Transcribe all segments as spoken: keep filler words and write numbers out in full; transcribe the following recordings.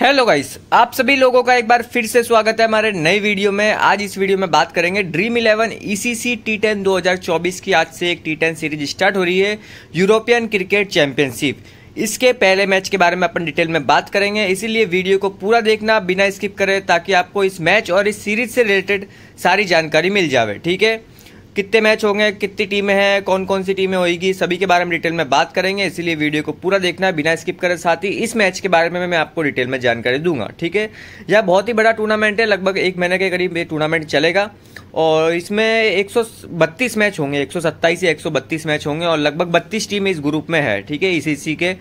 Hello guys, आप सभी लोगों का एक बार फिर से स्वागत है हमारे नए वीडियो में। आज इस वीडियो में बात करेंगे dream eleven ECC T ten दो हज़ार चौबीस की। आज से एक टी टेन सीरीज स्टार्ट हो रही है यूरोपियन क्रिकेट चैंपियनशिप। इसके पहले मैच के बारे में अपन डिटेल में बात करेंगे, इसीलिए वीडियो को पूरा देखना बिना स्किप करे, ताकि आपको इस मैच और इस सीरीज से रिलेटेड सारी जानकारी मिल जाए। ठीक है, कितने मैच होंगे, कितनी टीमें हैं, कौन कौन सी टीमें होगी, सभी के बारे में डिटेल में बात करेंगे, इसलिए वीडियो को पूरा देखना बिना स्किप करें। साथ ही इस मैच के बारे में मैं आपको डिटेल में जानकारी दूंगा। ठीक है, यह बहुत ही बड़ा टूर्नामेंट है, लगभग एक महीने के करीब ये टूर्नामेंट चलेगा और इसमें एक सौ बत्तीस मैच होंगे, एक सौ सत्ताईस या एक सौ बत्तीस मैच होंगे और लगभग बत्तीस टीम इस ग्रुप में है। ठीक है, ई सी सी के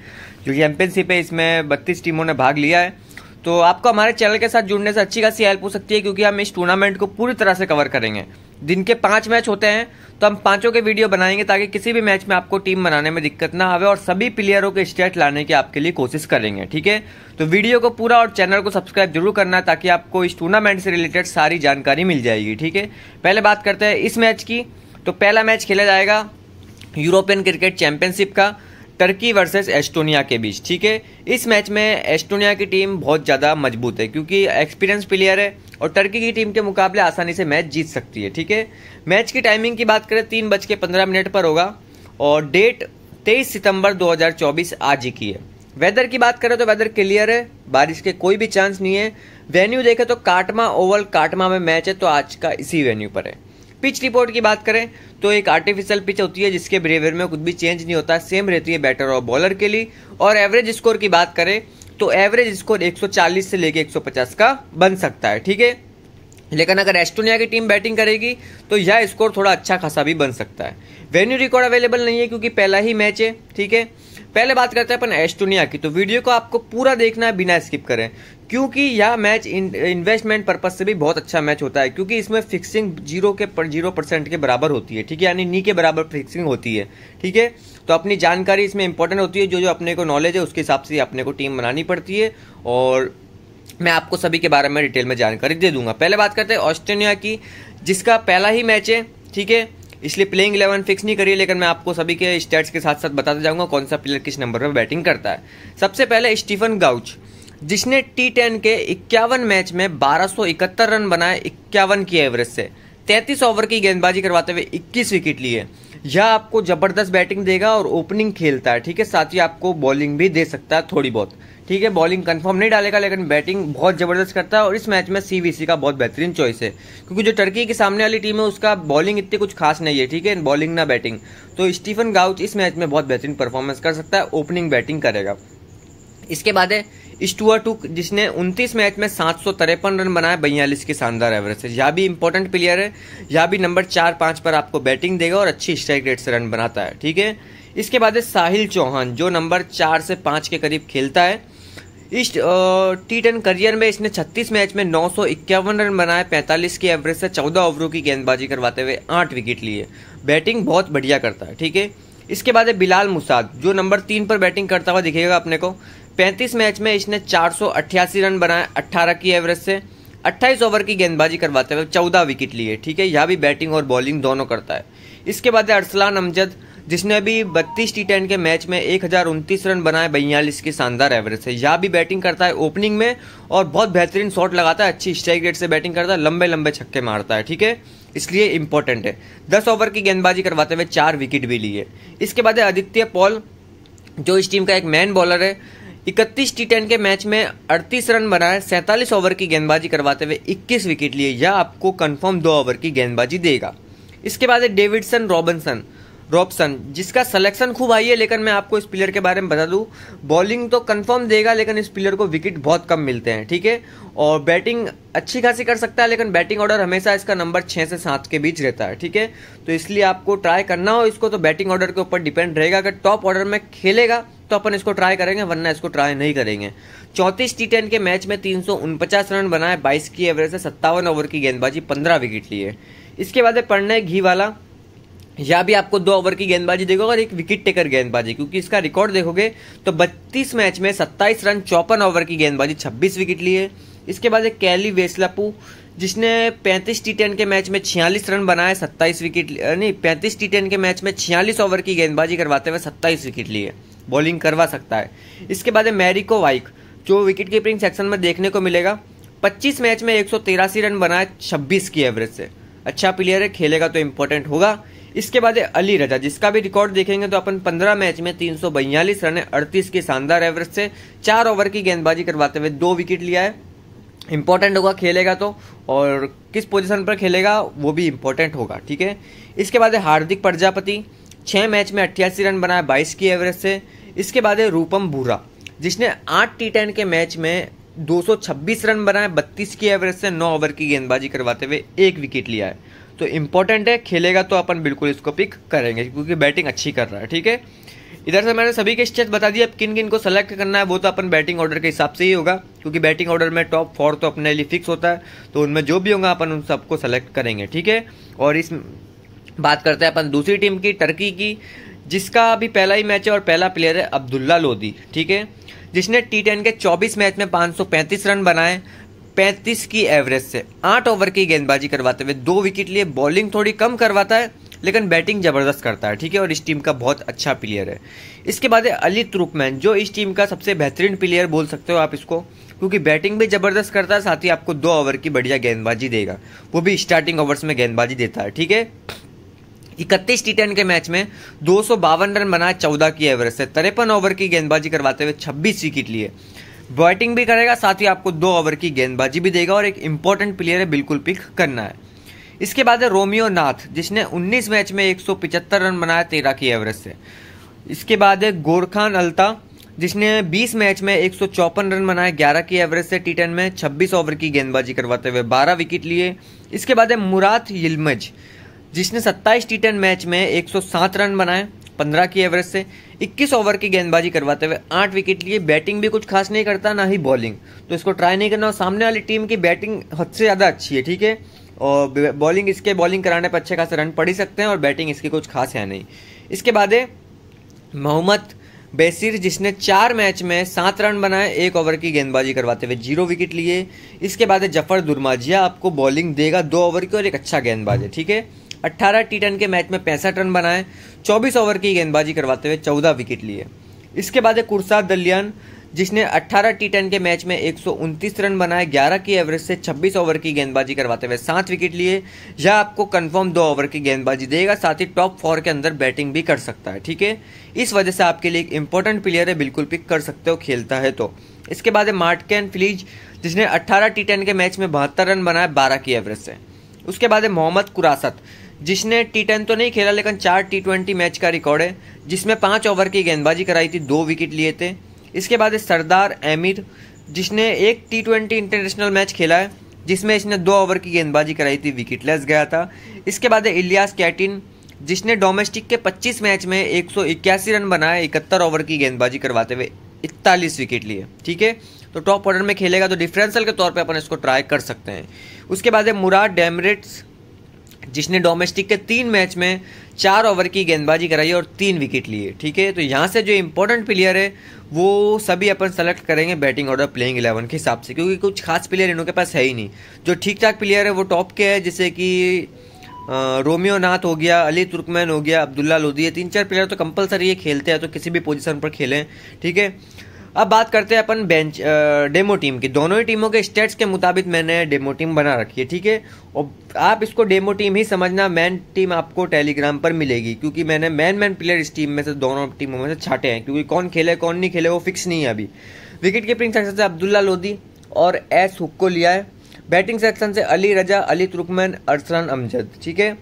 जो चैंपियनशिप है इसमें बत्तीस टीमों ने भाग लिया है। तो आपको हमारे चैनल के साथ जुड़ने से अच्छी खासी हेल्प हो सकती है, क्योंकि हम इस टूर्नामेंट को पूरी तरह से कवर करेंगे। दिन के पांच मैच होते हैं तो हम पांचों के वीडियो बनाएंगे, ताकि किसी भी मैच में आपको टीम बनाने में दिक्कत ना आवे और सभी प्लेयरों के स्टेट लाने की आपके लिए कोशिश करेंगे। ठीक है, तो वीडियो को पूरा और चैनल को सब्सक्राइब जरूर करना, ताकि आपको इस टूर्नामेंट से रिलेटेड सारी जानकारी मिल जाएगी। ठीक है, पहले बात करते हैं इस मैच की। तो पहला मैच खेला जाएगा यूरोपियन क्रिकेट चैंपियनशिप का, टर्की वर्सेस एस्टोनिया के बीच। ठीक है, इस मैच में एस्टोनिया की टीम बहुत ज़्यादा मजबूत है, क्योंकि एक्सपीरियंस प्लेयर है और टर्की की टीम के मुकाबले आसानी से मैच जीत सकती है। ठीक है, मैच की टाइमिंग की बात करें तीन बज के पंद्रह मिनट पर होगा और डेट तेईस सितंबर दो हज़ार चौबीस आज ही की है। वेदर की बात करें तो वेदर क्लियर है, बारिश के कोई भी चांस नहीं है। वेन्यू देखें तो काटमा ओवल काटमा में मैच है, तो आज का इसी वेन्यू पर है। पिच रिपोर्ट की बात करें तो एक आर्टिफिशियल पिच होती है, जिसके बिहेवियर में कुछ भी चेंज नहीं होता, सेम रहती है बैटर और बॉलर के लिए। और एवरेज स्कोर की बात करें तो एवरेज स्कोर एक सौ चालीस से लेके एक सौ पचास का बन सकता है। ठीक है, लेकिन अगर एस्टोनिया की टीम बैटिंग करेगी तो यह स्कोर थोड़ा अच्छा खासा भी बन सकता है। वेन्यू रिकॉर्ड अवेलेबल नहीं है, क्योंकि पहला ही मैच है। ठीक है, पहले बात करते हैं अपन एस्टोनिया की। तो वीडियो को आपको पूरा देखना है बिना स्किप करें, क्योंकि यह मैच इन्वेस्टमेंट पर्पज से भी बहुत अच्छा मैच होता है, क्योंकि इसमें फिक्सिंग जीरो के पर जीरो परसेंट के बराबर होती है। ठीक है, यानी नी के बराबर फिक्सिंग होती है। ठीक है, तो अपनी जानकारी इसमें इंपॉर्टेंट होती है, जो जो अपने को नॉलेज है उसके हिसाब से अपने को टीम बनानी पड़ती है, और मैं आपको सभी के बारे में डिटेल में जानकारी दे दूंगा। पहले बात करते हैं ऑस्ट्रेलिया की, जिसका पहला ही मैच है। ठीक है, इसलिए प्लेइंग इलेवन फिक्स नहीं करिए, लेकिन मैं आपको सभी के स्टैट्स के साथ साथ बताता जाऊंगा कौन सा प्लेयर किस नंबर पर बैटिंग करता है। सबसे पहले स्टीफन गाउच, जिसने टी टेन के इक्यावन मैच में बारह सौ इकहत्तर रन बनाए, इक्यावन की एवरेज से तैंतीस ओवर की गेंदबाजी करवाते हुए इक्कीस विकेट लिए। यह आपको जबरदस्त बैटिंग देगा और ओपनिंग खेलता है। ठीक है, साथ ही आपको बॉलिंग भी दे सकता है थोड़ी बहुत। ठीक है, बॉलिंग कंफर्म नहीं डालेगा, लेकिन बैटिंग बहुत ज़बरदस्त करता है और इस मैच में सीवीसी का बहुत बेहतरीन चॉइस है, क्योंकि जो टर्की के सामने वाली टीम है उसका बॉलिंग इतनी कुछ खास नहीं है। ठीक है, बॉलिंग ना बैटिंग, तो स्टीफन गाउच इस मैच में बहुत बेहतरीन परफॉर्मेंस कर सकता है, ओपनिंग बैटिंग करेगा। इसके बाद है इस्टुवर टूक, जिसने उनतीस मैच में सात सौ तिरपन रन बनाए, बयालीस की शानदार एवरेज है। यह भी इंपॉर्टेंट प्लेयर है, यह भी नंबर चार पाँच पर आपको बैटिंग देगा और अच्छी स्ट्राइक रेट से रन बनाता है। ठीक है, इसके बाद है साहिल चौहान, जो नंबर चार से पाँच के करीब खेलता है। इस टी टेन करियर में इसने छत्तीस मैच में नौ सौ इक्यावन रन बनाए, पैंतालीस की एवरेज से चौदह ओवरों की गेंदबाजी करवाते हुए आठ विकेट लिए, बैटिंग बहुत बढ़िया करता है। ठीक है, इसके बाद है बिलाल मुसाद, जो नंबर तीन पर बैटिंग करता हुआ दिखेगा अपने को। पैंतीस मैच में इसने चार सौ अट्ठासी रन बनाए, अट्ठारह की एवरेज से अट्ठाईस ओवर की गेंदबाजी करवाते हुए चौदह विकेट लिए। ठीक है, यह भी बैटिंग और बॉलिंग दोनों करता है। इसके बाद है अरसलान अमजद, जिसने भी बत्तीस टी टेन के मैच में एक हज़ार उनतीस रन बनाए, बयालीस की शानदार एवरेज है। यह भी बैटिंग करता है ओपनिंग में और बहुत बेहतरीन शॉट लगाता है, अच्छी स्ट्राइक रेट से बैटिंग करता है, लंबे लंबे छक्के मारता है। ठीक है, इसलिए इंपॉर्टेंट है। दस ओवर की गेंदबाजी करवाते हुए चार विकेट भी लिए। इसके बाद है आदित्य पॉल, जो इस टीम का एक मैन बॉलर है। इकतीस टी टेन के मैच में अड़तीस रन बनाए, सैंतालीस ओवर की गेंदबाजी करवाते हुए इक्कीस विकेट लिए। यह आपको कन्फर्म दो ओवर की गेंदबाजी देगा। इसके बाद है डेविडसन रॉबिन्सन रॉबसन, जिसका सिलेक्शन खूब आई है, लेकिन मैं आपको इस प्लेयर के बारे में बता दूं, बॉलिंग तो कंफर्म देगा, लेकिन इस प्लेयर को विकेट बहुत कम मिलते हैं। ठीक है, और बैटिंग अच्छी खासी कर सकता है, लेकिन बैटिंग ऑर्डर हमेशा इसका नंबर छः से सात के बीच रहता है। ठीक है, तो इसलिए आपको ट्राई करना हो इसको तो बैटिंग ऑर्डर के ऊपर डिपेंड रहेगा। अगर टॉप ऑर्डर में खेलेगा तो अपन इसको ट्राई करेंगे, वरना इसको ट्राई नहीं करेंगे। चौंतीस टी टेन के मैच में तीन सौ उनपचास रन बनाए, बाईस की एवरेज से सत्तावन ओवर की गेंदबाजी, पंद्रह विकेट लिए। इसके बाद है प्रणय घीवाला, यह भी आपको दो ओवर की गेंदबाजी देगा और एक विकेट टेकर गेंदबाजी, क्योंकि इसका रिकॉर्ड देखोगे तो बत्तीस मैच में सत्ताईस रन, चौपन ओवर की गेंदबाजी, छब्बीस विकेट लिए। इसके बाद है कैली वेस्लापू, जिसने पैंतीस टी टेन के मैच में छियालीस रन बनाए, सत्ताईस विकेट नहीं पैंतीस टी टेन के मैच में छियालीस ओवर की गेंदबाजी करवाते हुए सत्ताईस विकेट लिए, बॉलिंग करवा सकता है। इसके बाद है मैरिको वाइक, जो विकेट कीपिंग सेक्शन में देखने को मिलेगा। पच्चीस मैच में एक सौ तिरासी रन बनाए छब्बीस की एवरेज से। अच्छा प्लेयर है, खेलेगा तो इम्पोर्टेंट होगा। इसके बाद है अली रजा, जिसका भी रिकॉर्ड देखेंगे तो अपन पंद्रह मैच में तीन सौ बयालीस रन अड़तीस की शानदार एवरेज से चार ओवर की गेंदबाजी करवाते हुए दो विकेट लिया है। इम्पोर्टेंट होगा, खेलेगा तो, और किस पोजीशन पर खेलेगा वो भी इम्पोर्टेंट होगा, ठीक है। इसके बाद है हार्दिक प्रजापति, छः मैच में अट्ठासी रन बनाए बाईस की एवरेज से। इसके बाद है रूपम भूरा, जिसने आठ टी टेन के मैच में दो सौ छब्बीस रन बनाए बत्तीस की एवरेज से नौ ओवर की गेंदबाजी करवाते हुए एक विकेट लिया है। तो इम्पोर्टेंट है, खेलेगा तो अपन बिल्कुल इसको पिक करेंगे क्योंकि बैटिंग अच्छी कर रहा है, ठीक है। इधर से मैंने सभी के स्टेट्स बता दिए, अब किन किन को सेलेक्ट करना है वो तो अपन बैटिंग ऑर्डर के हिसाब से ही होगा, क्योंकि बैटिंग ऑर्डर में टॉप फोर तो अपने लिए फिक्स होता है, तो उनमें जो भी होगा अपन उन सबको सेलेक्ट करेंगे, ठीक है। और इस बात करते हैं अपन दूसरी टीम की, टर्की की, जिसका अभी पहला ही मैच है और पहला प्लेयर है अब्दुल्ला लोधी, ठीक है, जिसने टी टेन के चौबीस मैच में पाँच सौ पैंतीस रन बनाए पैंतीस की एवरेज से आठ ओवर की गेंदबाजी करवाते हुए दो विकेट लिए। बॉलिंग थोड़ी कम करवाता है लेकिन बैटिंग ज़बरदस्त करता है, ठीक है, और इस टीम का बहुत अच्छा प्लेयर है। इसके बाद है अली तुर्कमैन, जो इस टीम का सबसे बेहतरीन प्लेयर बोल सकते हो आप इसको, क्योंकि बैटिंग भी ज़बरदस्त करता है, साथ ही आपको दो ओवर की बढ़िया गेंदबाजी देगा, वो भी स्टार्टिंग ओवर्स में गेंदबाजी देता है, ठीक है। इकतीस टी टेन के मैच में दो सौ बावन रन बनाए चौदह की एवरेज से तिरपन ओवर की गेंदबाजी करवाते हुए छब्बीस विकेट लिए। बैटिंग भी करेगा, साथ ही आपको दो ओवर की गेंदबाजी भी देगा, और एक इम्पोर्टेंट प्लेयर है, बिल्कुल पिक करना है। इसके बाद है रोमियो नाथ, जिसने उन्नीस मैच में एक सौ पिचहत्तर रन बनाया तेरह की एवरेज से। इसके बाद है गोरखान अल्ता, जिसने बीस मैच में एक सौ चौपन रन बनाए ग्यारह की एवरेज से टी टेन में छब्बीस ओवर की गेंदबाजी करवाते हुए बारह विकेट लिए। इसके बाद है मुराद यिल्मज, जिसने सत्ताईस टी टेन मैच में एक सौ सात रन बनाए पंद्रह की एवरेज से इक्कीस ओवर की गेंदबाजी करवाते हुए आठ विकेट लिए। बैटिंग भी कुछ खास नहीं करता, ना ही बॉलिंग, तो इसको ट्राई नहीं करना, और सामने वाली टीम की बैटिंग हद से ज़्यादा अच्छी है, ठीक है, और बॉलिंग इसके बॉलिंग कराने पर अच्छे खासे रन पड़ ही सकते हैं, और बैटिंग इसकी कुछ खास है नहीं। इसके बाद है मोहम्मद बेसिर, जिसने चार मैच में सात रन बनाए एक ओवर की गेंदबाजी करवाते हुए जीरो विकेट लिए। इसके बाद है जफर दुर्माझिया, आपको बॉलिंग देगा दो ओवर की, और एक अच्छा गेंदबाज है, ठीक है। अट्ठारह टी टेन के मैच में पैंसठ रन बनाए चौबीस ओवर की गेंदबाजी करवाते हुए चौदह विकेट लिए। इसके बाद है कुर्साद दलियान, जिसने अट्ठारह टी टेन के मैच में एक सौ उनतीस रन बनाए ग्यारह की एवरेज से छब्बीस ओवर की गेंदबाजी करवाते हुए सात विकेट लिए। यह आपको कंफर्म दो ओवर की गेंदबाजी देगा, साथ ही टॉप फोर के अंदर बैटिंग भी कर सकता है, ठीक है। इस वजह से आपके लिए एक इंपॉर्टेंट प्लेयर है, बिल्कुल पिक कर सकते हो, खेलता है तो। इसके बाद है मार्टकैन फ्लीज, जिसने अट्ठारह टी टेन के मैच में बहत्तर रन बनाए बारह की एवरेज से। उसके बाद है मोहम्मद कुराशत, जिसने टी टेन तो नहीं खेला लेकिन चार टी ट्वेंटी मैच का रिकॉर्ड है, जिसमें पाँच ओवर की गेंदबाजी कराई थी, दो विकेट लिए थे। इसके बाद है सरदार आमिर, जिसने एक टी ट्वेंटी इंटरनेशनल मैच खेला है, जिसमें इसने दो ओवर की गेंदबाजी कराई थी, विकेटलेस गया था। इसके बाद है इलियास कैटिन, जिसने डोमेस्टिक के पच्चीस मैच में एक सौ इक्यासी रन बनाए इकहत्तर ओवर की गेंदबाजी करवाते हुए इकतालीस विकेट लिए, ठीक है। तो टॉप ऑर्डर में खेलेगा तो डिफरेंशियल के तौर पे अपन इसको ट्राई कर सकते हैं। उसके बाद है मुराद डेमेरिट्स, जिसने डोमेस्टिक के तीन मैच में चार ओवर की गेंदबाजी कराई और तीन विकेट लिए, ठीक है। तो यहाँ से जो इम्पोर्टेंट प्लेयर है वो सभी अपन सेलेक्ट करेंगे बैटिंग ऑर्डर प्लेइंग इलेवन के हिसाब से, क्योंकि कुछ खास प्लेयर इनके पास है ही नहीं। जो ठीक ठाक प्लेयर है वो टॉप के है, जैसे कि रोमियो नाथ हो गया, अली तुर्कमैन हो गया, अब्दुल्ला लोधी, ये तीन चार प्लेयर तो कंपलसरी ये खेलते हैं, तो किसी भी पोजीशन पर खेलें, ठीक है। अब बात करते हैं अपन बेंच डेमो टीम की। दोनों ही टीमों के स्टेट्स के मुताबिक मैंने डेमो टीम बना रखी है, ठीक है, और आप इसको डेमो टीम ही समझना। मैन टीम आपको टेलीग्राम पर मिलेगी, क्योंकि मैंने मैन मैन प्लेयर इस टीम में से दोनों टीमों में से छाटे हैं, क्योंकि कौन खेले कौन नहीं खेले वो फिक्स नहीं है अभी। विकेट कीपिंग सेक्शन से अब्दुल्ला लोधी और एस हुक को लिया है। बैटिंग सेक्शन से अली रजा, अली तुर्कमैन, अरसलान अमजद, ठीक है।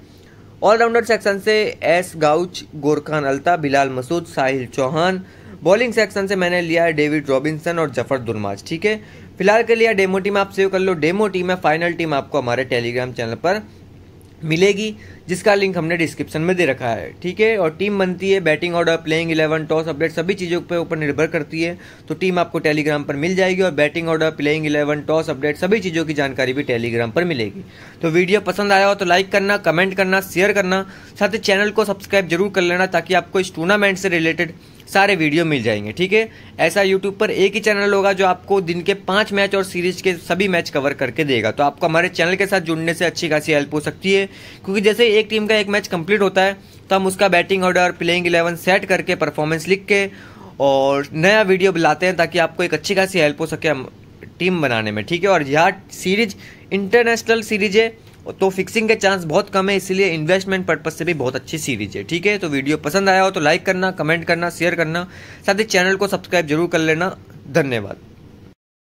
ऑलराउंडर सेक्शन से S gauche, गोरखान अल्ता, Bilal Masood, Sahil Chauhan. Bowling section से मैंने लिया है डेविड रॉबिन्सन और जफर दुर्माज, ठीक है। फिलहाल के लिए डेमो टीम आप सेव कर लो, डेमो टीम है। फाइनल टीम आपको हमारे टेलीग्राम चैनल पर मिलेगी, जिसका लिंक हमने डिस्क्रिप्शन में दे रखा है, ठीक है। और टीम बनती है batting order, playing eleven, toss, update सभी चीज़ों पर ऊपर निर्भर करती है, तो टीम आपको टेलीग्राम पर मिल जाएगी, और batting order, playing eleven, toss, update सभी चीज़ों की जानकारी भी टेलीग्राम पर मिलेगी। तो वीडियो पसंद आया हो तो लाइक करना, कमेंट करना, शेयर करना, साथ ही चैनल को सब्सक्राइब जरूर कर लेना, ताकि आपको इस टूर्नामेंट से रिलेटेड सारे वीडियो मिल जाएंगे, ठीक है। ऐसा यूट्यूब पर एक ही चैनल होगा जो आपको दिन के पाँच मैच और सीरीज के सभी मैच कवर करके देगा, तो आपको हमारे चैनल के साथ जुड़ने से अच्छी खासी हेल्प हो सकती है, क्योंकि जैसे एक टीम का एक मैच कंप्लीट होता है तो हम उसका batting order, playing eleven set करके, परफॉर्मेंस लिख के और नया वीडियो भी लाते हैं ताकि आपको एक अच्छी खासी हेल्प हो सके टीम बनाने में, ठीक है। और यह सीरीज इंटरनेशनल सीरीज है तो फिक्सिंग के चांस बहुत कम है, इसलिए इन्वेस्टमेंट पर्पज से भी बहुत अच्छी सीरीज है, ठीक है। तो वीडियो पसंद आया हो तो लाइक करना, कमेंट करना, शेयर करना, साथ ही चैनल को सब्सक्राइब जरूर कर लेना। धन्यवाद।